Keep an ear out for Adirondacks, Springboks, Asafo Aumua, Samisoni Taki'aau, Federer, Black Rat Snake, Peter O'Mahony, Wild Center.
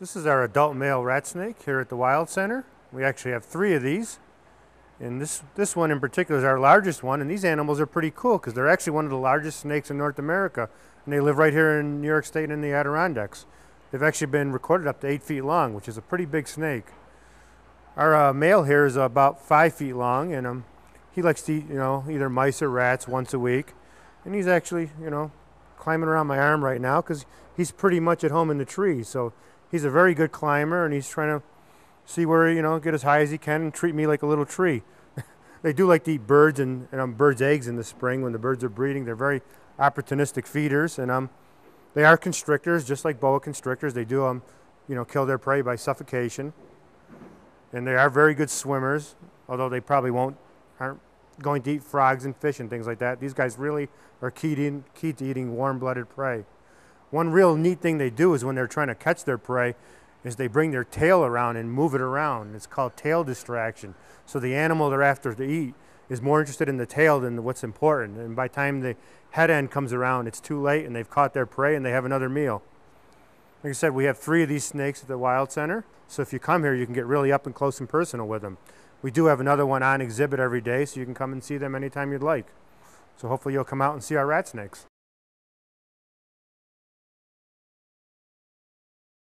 This is our adult male rat snake here at the Wild Center. We actually have three of these, and this one in particular is our largest one, and these animals are pretty cool because they're actually one of the largest snakes in North America, and they live right here in New York State in the Adirondacks. They've actually been recorded up to 8 feet long, which is a pretty big snake. Our male here is about 5 feet long, and he likes to eat, either mice or rats once a week, and he's actually, climbing around my arm right now because he's pretty much at home in the tree. So he's a very good climber, and he's trying to see where, get as high as he can and treat me like a little tree. They do like to eat birds and birds' eggs in the spring when the birds are breeding. They're very opportunistic feeders, and they are constrictors, just like boa constrictors. They do, kill their prey by suffocation, and they are very good swimmers, although they probably aren't going to eat frogs and fish and things like that. These guys really are key to eating warm-blooded prey. One real neat thing they do is when they're trying to catch their prey is they bring their tail around and move it around. It's called tail distraction. So the animal they're after to eat is more interested in the tail than what's important. And by the time the head end comes around, it's too late and they've caught their prey and they have another meal. Like I said, we have three of these snakes at the Wild Center. So if you come here, you can get really up and close and personal with them. We do have another one on exhibit every day, so you can come and see them anytime you'd like. So hopefully you'll come out and see our rat snakes.